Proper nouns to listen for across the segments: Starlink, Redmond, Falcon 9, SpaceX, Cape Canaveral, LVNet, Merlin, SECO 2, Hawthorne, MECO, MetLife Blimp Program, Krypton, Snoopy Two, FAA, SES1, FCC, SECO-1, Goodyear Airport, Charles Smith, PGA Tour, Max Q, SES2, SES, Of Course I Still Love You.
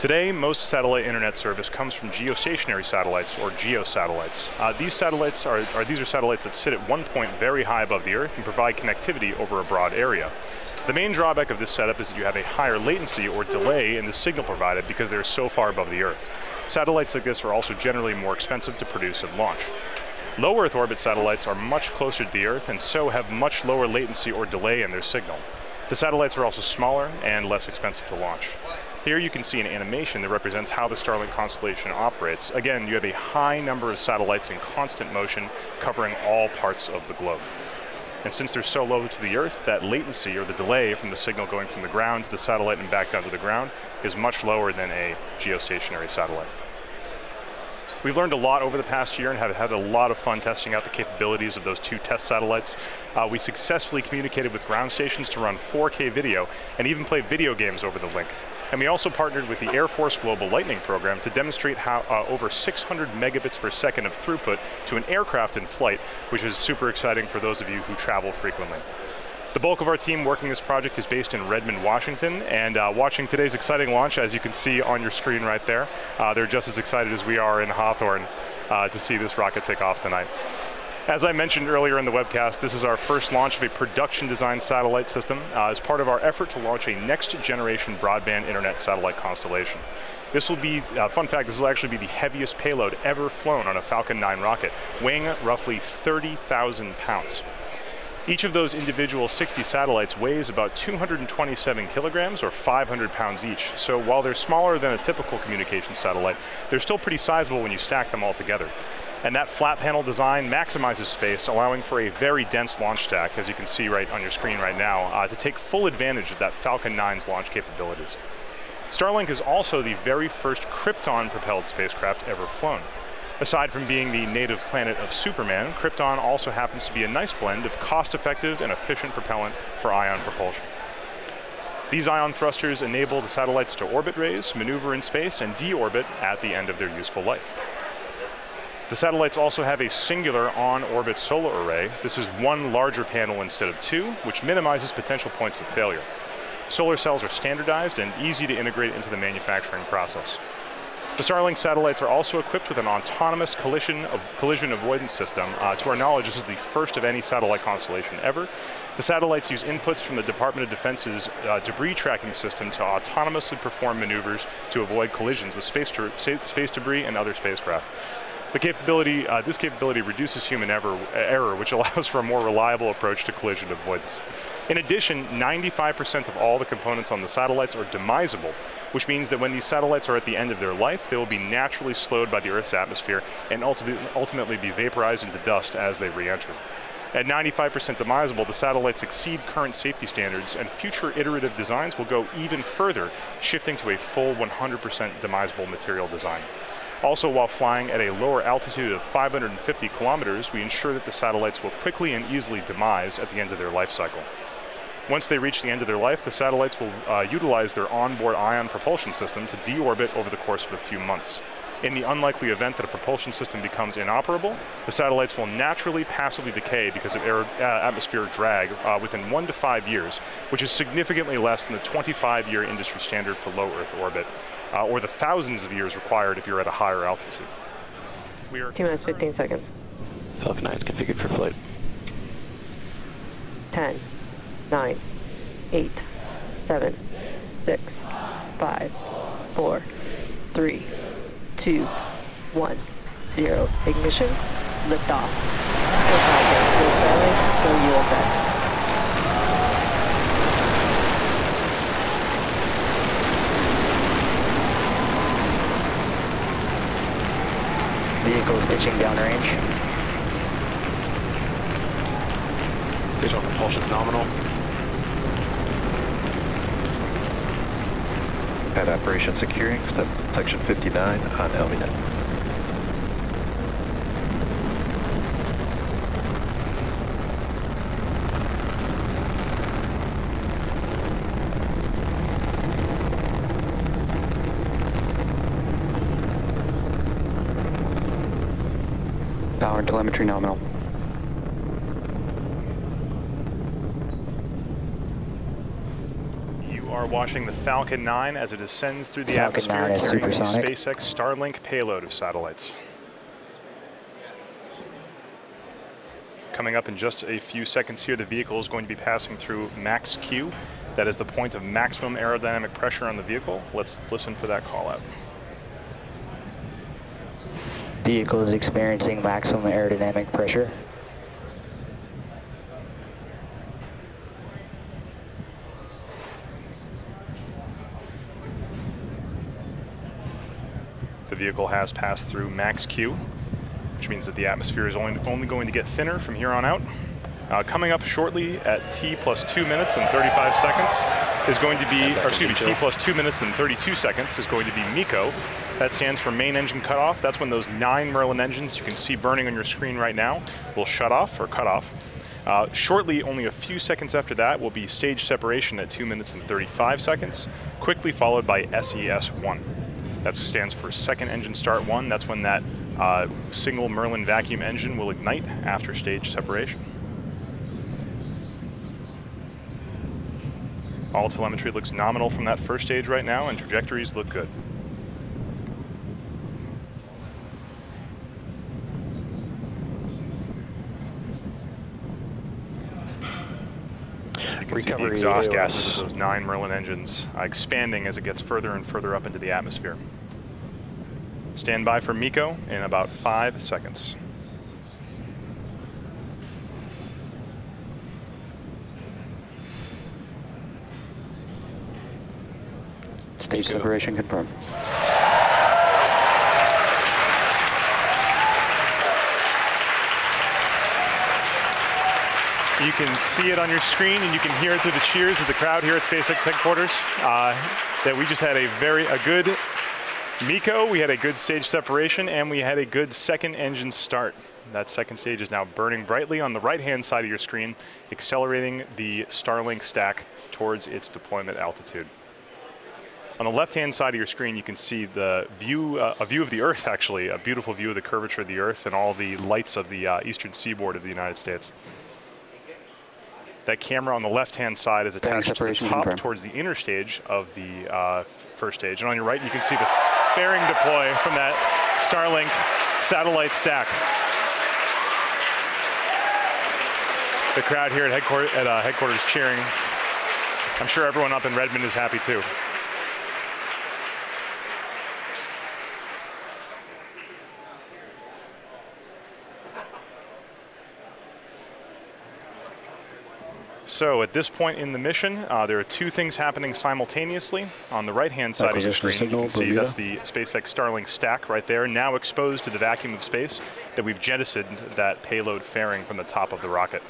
Today, most satellite internet service comes from geostationary satellites, or geosatellites. These are satellites that sit at one point very high above the Earth and provide connectivity over a broad area. The main drawback of this setup is that you have a higher latency or delay in the signal provided because they're so far above the Earth. Satellites like this are also generally more expensive to produce and launch. Low Earth orbit satellites are much closer to the Earth and so have much lower latency or delay in their signal. The satellites are also smaller and less expensive to launch. Here you can see an animation that represents how the Starlink constellation operates. Again, you have a high number of satellites in constant motion covering all parts of the globe. And since they're so low to the Earth, that latency or the delay from the signal going from the ground to the satellite and back down to the ground is much lower than a geostationary satellite. We've learned a lot over the past year and have had a lot of fun testing out the capabilities of those two test satellites. We successfully communicated with ground stations to run 4K video and even play video games over the link. And we also partnered with the Air Force Global Lightning Program to demonstrate how over 600 megabits per second of throughput to an aircraft in flight, which is super exciting for those of you who travel frequently. The bulk of our team working this project is based in Redmond, Washington, and watching today's exciting launch, as you can see on your screen right there, they're just as excited as we are in Hawthorne to see this rocket take off tonight. As I mentioned earlier in the webcast, this is our first launch of a production design satellite system as part of our effort to launch a next generation broadband internet satellite constellation. This will be, fun fact, this will actually be the heaviest payload ever flown on a Falcon 9 rocket, weighing roughly 30,000 pounds. Each of those individual 60 satellites weighs about 227 kilograms or 500 pounds each. So while they're smaller than a typical communications satellite, they're still pretty sizable when you stack them all together. And that flat panel design maximizes space, allowing for a very dense launch stack, as you can see right on your screen right now, to take full advantage of that Falcon 9's launch capabilities. Starlink is also the very first Krypton-propelled spacecraft ever flown. Aside from being the native planet of Superman, Krypton also happens to be a nice blend of cost-effective and efficient propellant for ion propulsion. These ion thrusters enable the satellites to orbit raise, maneuver in space, and deorbit at the end of their useful life. The satellites also have a singular on-orbit solar array. This is one larger panel instead of two, which minimizes potential points of failure. Solar cells are standardized and easy to integrate into the manufacturing process. The Starlink satellites are also equipped with an autonomous collision avoidance system. To our knowledge, this is the first of any satellite constellation ever. The satellites use inputs from the Department of Defense's debris tracking system to autonomously perform maneuvers to avoid collisions of space debris and other spacecraft. This capability reduces human error, which allows for a more reliable approach to collision avoidance. In addition, 95% of all the components on the satellites are demisable, which means that when these satellites are at the end of their life, they will be naturally slowed by the Earth's atmosphere and ultimately be vaporized into dust as they re-enter. At 95% demisable, the satellites exceed current safety standards, and future iterative designs will go even further, shifting to a full 100% demisable material design. Also, while flying at a lower altitude of 550 kilometers, we ensure that the satellites will quickly and easily demise at the end of their life cycle. Once they reach the end of their life, the satellites will utilize their onboard ion propulsion system to deorbit over the course of a few months. In the unlikely event that a propulsion system becomes inoperable, the satellites will naturally passively decay because of atmospheric drag within 1 to 5 years, which is significantly less than the 25-year industry standard for low Earth orbit. Or the thousands of years required if you're at a higher altitude. We are T-minus 15 seconds. Falcon 9 configured for flight. 10, 9, 8, 7, 6, 5, 4, 3, 2, 1, 0. Ignition, liftoff. Go UFS. Vehicle is pitching downrange. Visual propulsion nominal. Pad operation securing section 59 on LVNet. Power telemetry nominal. You are radar watching the Falcon 9 as it descends through the atmosphere carrying the SpaceX Starlink payload of satellites. Coming up in just a few seconds here, the vehicle is going to be passing through max Q. That is the point of maximum aerodynamic pressure on the vehicle. Let's listen for that call out. Vehicle is experiencing maximum aerodynamic pressure. The vehicle has passed through max Q, which means that the atmosphere is only going to get thinner from here on out. Coming up shortly at T plus 2 minutes and 32 seconds is going to be MECO. That stands for main engine cutoff. That's when those 9 Merlin engines you can see burning on your screen right now will shut off or cut off. Shortly, only a few seconds after that, will be stage separation at 2 minutes and 35 seconds, quickly followed by SES1. That stands for second engine start 1. That's when that single Merlin vacuum engine will ignite after stage separation. All telemetry looks nominal from that first stage right now, and trajectories look good. You can see the exhaust gases of those 9 Merlin engines expanding as it gets further and further up into the atmosphere. Stand by for MECO in about 5 seconds. Stage separation confirmed. You can see it on your screen, and you can hear it through the cheers of the crowd here at SpaceX headquarters. That we just had a good MECO, we had a good stage separation, and we had a good second engine start. That second stage is now burning brightly on the right-hand side of your screen, accelerating the Starlink stack towards its deployment altitude. On the left-hand side of your screen, you can see the view, a view of the Earth, actually, a beautiful view of the curvature of the Earth and all the lights of the eastern seaboard of the United States. That camera on the left-hand side is attached to the top towards the inner stage of the first stage. And on your right, you can see the fairing deploy from that Starlink satellite stack. The crowd here at headquarters cheering. I'm sure everyone up in Redmond is happy too. So at this point in the mission, there are 2 things happening simultaneously. On the right-hand side of the screen, you can see that's the SpaceX Starlink stack right there, now exposed to the vacuum of space that we've jettisoned that payload fairing from the top of the rocket.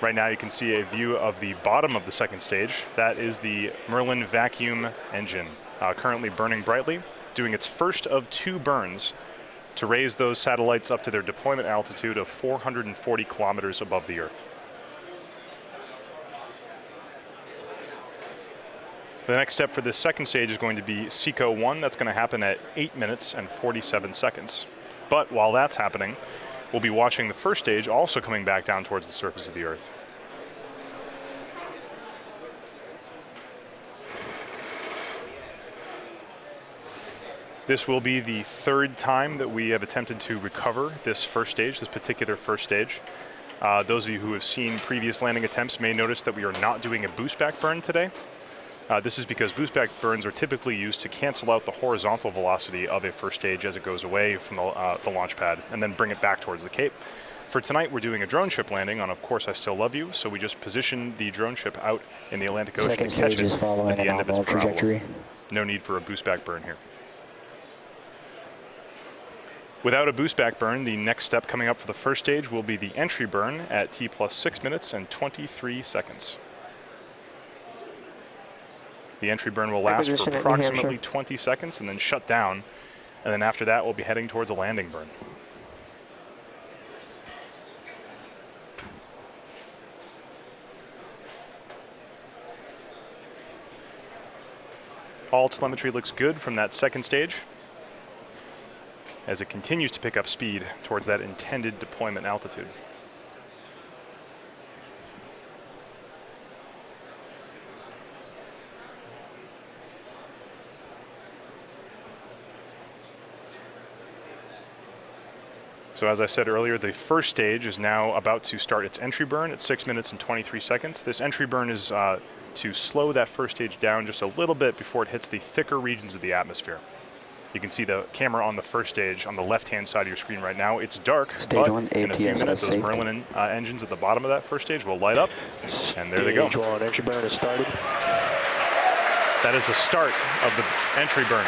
Right now, you can see a view of the bottom of the second stage. That is the Merlin vacuum engine, currently burning brightly, doing its first of 2 burns to raise those satellites up to their deployment altitude of 440 kilometers above the Earth. The next step for this second stage is going to be SECO-1. That's going to happen at 8 minutes and 47 seconds. But while that's happening, we'll be watching the first stage also coming back down towards the surface of the Earth. This will be the 3rd time that we have attempted to recover this first stage, this particular first stage. Those of you who have seen previous landing attempts may notice that we are not doing a boost back burn today. This is because boost back burns are typically used to cancel out the horizontal velocity of a first stage as it goes away from the launch pad and then bring it back towards the Cape. For tonight, we're doing a drone ship landing on Of Course I Still Love You, so we just position the drone ship out in the Atlantic Ocean and catch it at the end of its trajectory. No need for a boost back burn here. Without a boost back burn, the next step coming up for the first stage will be the entry burn at T plus 6 minutes and 23 seconds. The entry burn will last for approximately 20 seconds and then shut down. And then after that, we'll be heading towards a landing burn. All telemetry looks good from that second stage as it continues to pick up speed towards that intended deployment altitude. So as I said earlier, the first stage is now about to start its entry burn at 6 minutes and 23 seconds. This entry burn is to slow that first stage down just a little bit before it hits the thicker regions of the atmosphere. You can see the camera on the first stage on the left-hand side of your screen right now. It's dark, but in a few minutes, those Merlin engines at the bottom of that first stage will light up, and there they go. Entry burn has started. That is the start of the entry burn.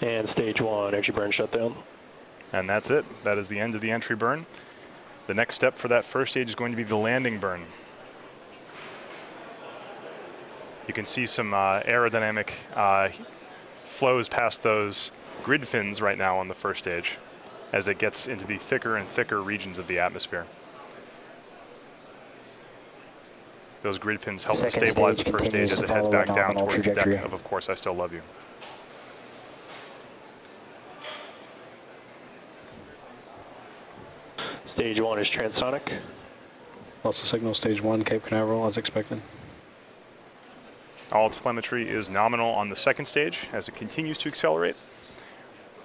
And stage one, entry burn shutdown. And that's it. That is the end of the entry burn. The next step for that first stage is going to be the landing burn. You can see some aerodynamic flows past those grid fins right now on the first stage as it gets into the thicker and thicker regions of the atmosphere. Those grid fins help to stabilize the first stage as it heads back down towards the deck of Course I Still Love You. Stage one is transonic. Also signal stage one, Cape Canaveral, as expected. All telemetry is nominal on the second stage as it continues to accelerate.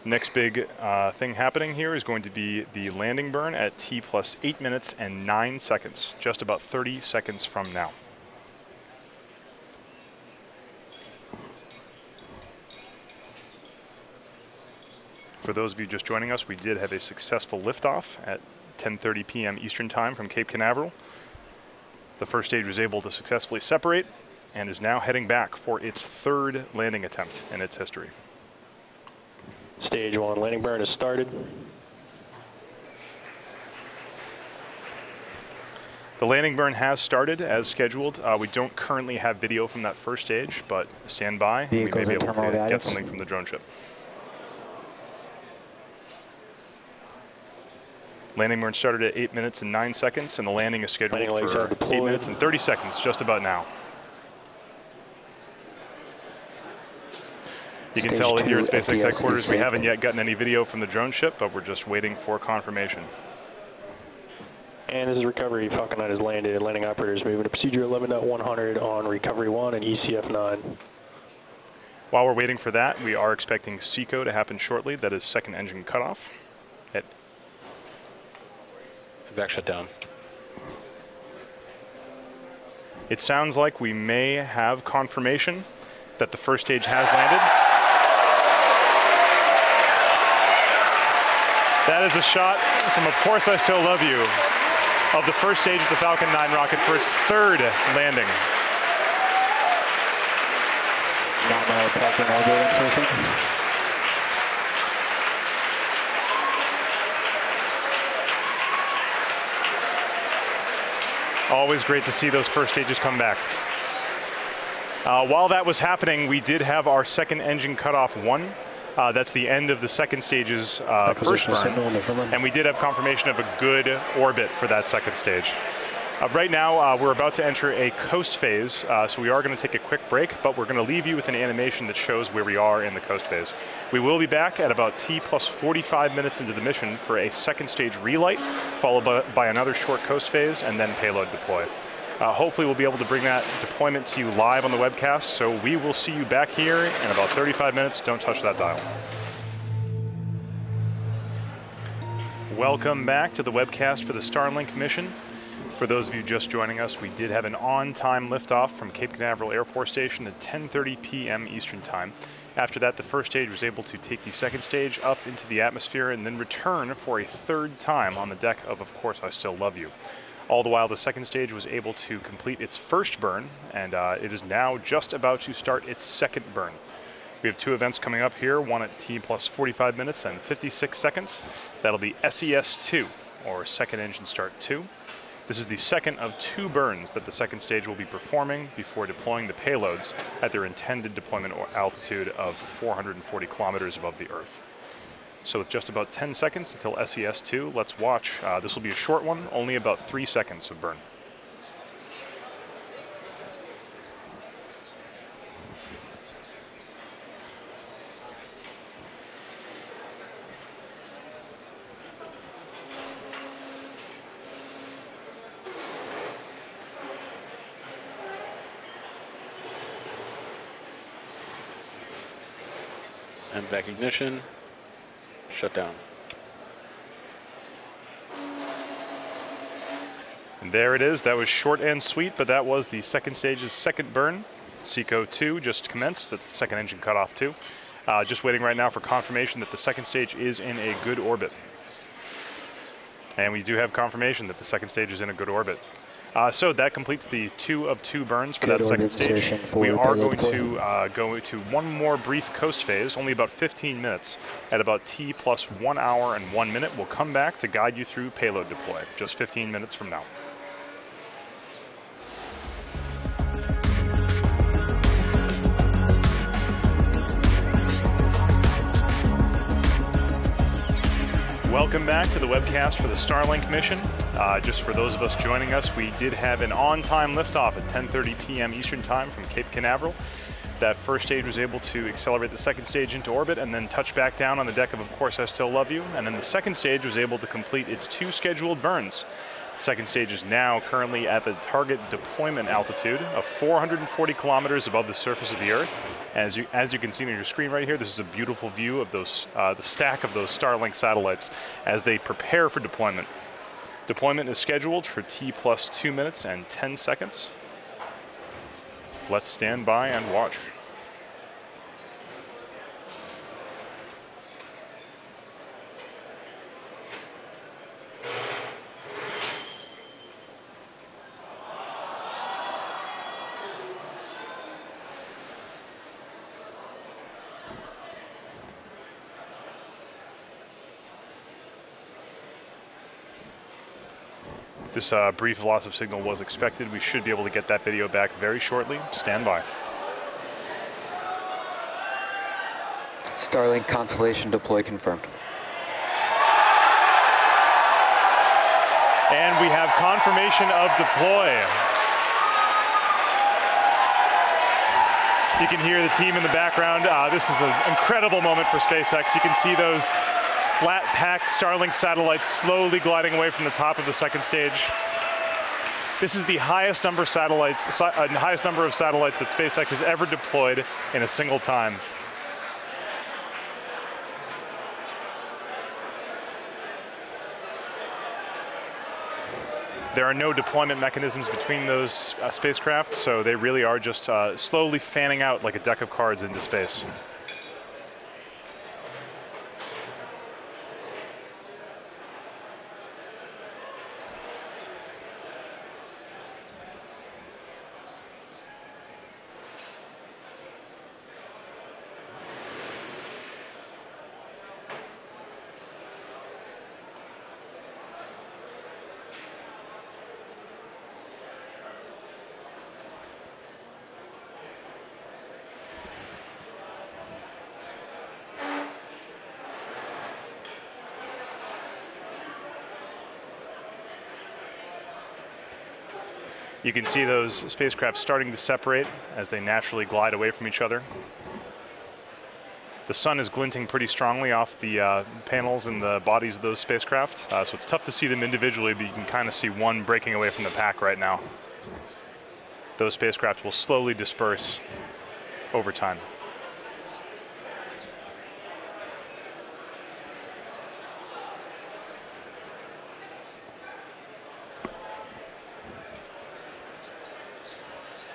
Next big thing happening here is going to be the landing burn at T plus 8 minutes and 9 seconds, just about 30 seconds from now. For those of you just joining us, we did have a successful liftoff at 10:30 p.m. Eastern Time from Cape Canaveral. The first stage was able to successfully separate and is now heading back for its third landing attempt in its history. Stage one landing burn has started. The landing burn has started as scheduled. We don't currently have video from that first stage, but stand by. We may be able to get something from the drone ship. Landing burn started at 8 minutes and 9 seconds, and the landing is scheduled for 8 minutes and 30 seconds, just about now. You can tell here at SpaceX headquarters we haven't yet gotten any video from the drone ship, but we're just waiting for confirmation. And this is recovery. Falcon 9 has landed. Landing operators moving to procedure 11.100 on recovery 1 and ECF 9. While we're waiting for that, we are expecting SECO to happen shortly. That is second engine cutoff. Back shut down. It sounds like we may have confirmation that the first stage has landed. That is a shot from Of Course I Still Love You of the first stage of the Falcon 9 rocket for its third landing. Not my Falcon orbit insertion. Always great to see those first stages come back. While that was happening, we did have our second engine cutoff 1. That's the end of the second stage's first burn. And we did have confirmation of a good orbit for that second stage. Right now, we're about to enter a coast phase, so we are going to take a quick break, but we're going to leave you with an animation that shows where we are in the coast phase. We will be back at about T plus 45 minutes into the mission for a second stage relight, followed by another short coast phase, and then payload deploy. Hopefully we'll be able to bring that deployment to you live on the webcast, so we will see you back here in about 35 minutes. Don't touch that dial. Welcome back to the webcast for the Starlink mission. For those of you just joining us, we did have an on-time liftoff from Cape Canaveral Air Force Station at 10:30 p.m. Eastern Time. After that, the first stage was able to take the second stage up into the atmosphere and then return for a third time on the deck of Course I Still Love You. All the while, the second stage was able to complete its first burn, and it is now just about to start its second burn. We have two events coming up here, one at T plus 45 minutes and 56 seconds. That'll be SES2, or Second Engine Start 2. This is the second of two burns that the second stage will be performing before deploying the payloads at their intended deployment altitude of 440 kilometers above the Earth. So with just about 10 seconds until SES-2, let's watch. This will be a short one, only about 3 seconds of burn. and back ignition. Shut down. And there it is. That was short and sweet, but that was the second stage's second burn. SECO 2 just commenced. That's the second engine cutoff too. Just waiting right now for confirmation that the second stage is in a good orbit. And we do have confirmation that the second stage is in a good orbit. So that completes the 2 of 2 burns for that second stage. We are going to go to one more brief coast phase, only about 15 minutes. At about T plus 1 hour and 1 minute, we'll come back to guide you through payload deploy, just 15 minutes from now. Welcome back to the webcast for the Starlink mission. Just for those of us joining us, we did have an on-time liftoff at 10:30 p.m. Eastern Time from Cape Canaveral. That first stage was able to accelerate the second stage into orbit and then touch back down on the deck of Course I Still Love You. And then the second stage was able to complete its 2 scheduled burns. The second stage is now currently at the target deployment altitude of 440 kilometers above the surface of the Earth. As you can see on your screen right here, this is a beautiful view of those the stack of those Starlink satellites as they prepare for deployment. Deployment is scheduled for T plus 2 minutes and 10 seconds. Let's stand by and watch. This brief loss of signal was expected. We should be able to get that video back very shortly. Stand by. Starlink constellation deploy confirmed. And we have confirmation of deploy. You can hear the team in the background. This is an incredible moment for SpaceX. You can see those flat-packed Starlink satellites slowly gliding away from the top of the second stage. This is the highest number of satellites that SpaceX has ever deployed in a single time. There are no deployment mechanisms between those spacecraft, so they really are just slowly fanning out like a deck of cards into space. You can see those spacecraft starting to separate as they naturally glide away from each other. The sun is glinting pretty strongly off the panels and the bodies of those spacecraft, so it's tough to see them individually, but you can kind of see one breaking away from the pack right now. Those spacecraft will slowly disperse over time.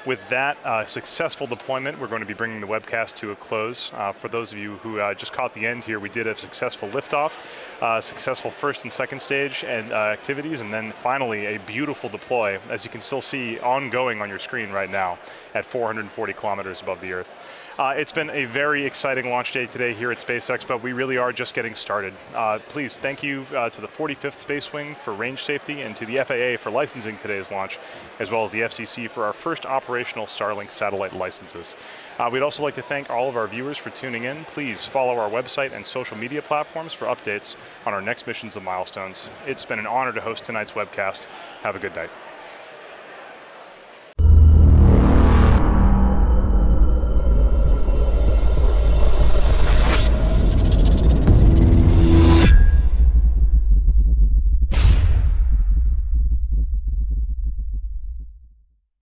With that successful deployment, we're going to be bringing the webcast to a close. For those of you who just caught the end here, we did have successful liftoff, successful first and second stage and activities, and then finally a beautiful deploy, as you can still see ongoing on your screen right now at 440 kilometers above the Earth. It's been a very exciting launch day today here at SpaceX, but we really are just getting started. Please, thank you to the 45th Space Wing for range safety and to the FAA for licensing today's launch, as well as the FCC for our first operational Starlink satellite licenses. We'd also like to thank all of our viewers for tuning in. Please follow our website and social media platforms for updates on our next missions and milestones. It's been an honor to host tonight's webcast. Have a good night.